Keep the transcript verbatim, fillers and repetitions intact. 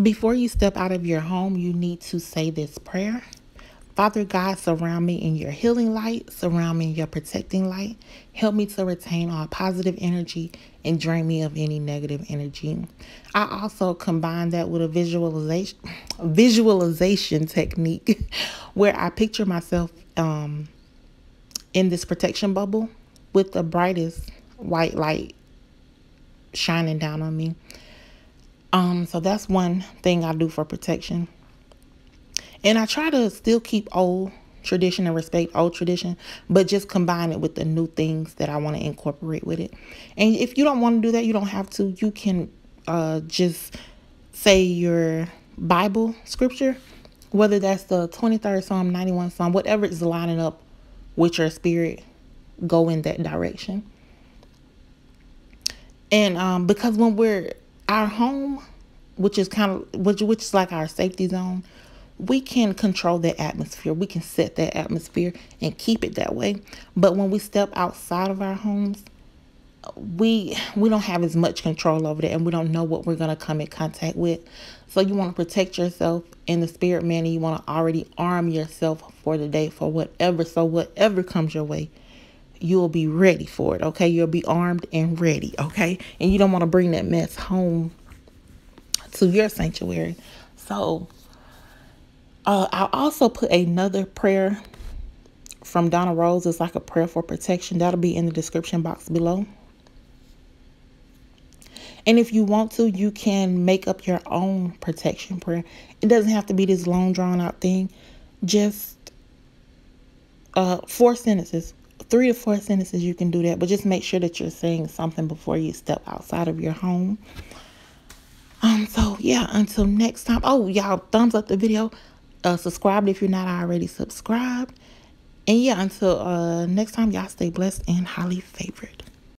Before you step out of your home, you need to say this prayer. Father God, surround me in your healing light. Surround me in your protecting light. Help me to retain all positive energy and drain me of any negative energy. I also combine that with a visualization, visualization technique where I picture myself um, in this protection bubble with the brightest white light shining down on me. Um, so that's one thing I do for protection. And I try to still keep old tradition and respect old tradition, but just combine it with the new things that I want to incorporate with it. And if you don't want to do that, you don't have to. You can uh, just say your Bible scripture, whether that's the twenty-third Psalm, ninety-first Psalm, whatever is lining up with your spirit, go in that direction. And um, because when we're our home, which is kind of which, which is like our safety zone, we can control that atmosphere. We can set that atmosphere and keep it that way. But when we step outside of our homes, we we don't have as much control over that, and we don't know what we're going to come in contact with. So you want to protect yourself in the spirit man, and you want to already arm yourself for the day for whatever. So whatever comes your way, you'll be ready for it, okay? You'll be armed and ready, okay? And you don't want to bring that mess home to your sanctuary. So Uh, I also put another prayer from Donna Rose. It's like a prayer for protection. That'll be in the description box below. And if you want to, you can make up your own protection prayer. It doesn't have to be this long, drawn out thing. Just uh, four sentences, three to four sentences. You can do that, but just make sure that you're saying something before you step outside of your home. Um. So yeah, until next time. Oh, y'all, thumbs up the video. Uh, subscribed if you're not already subscribed. And yeah, until uh, next time, y'all stay blessed and highly favored.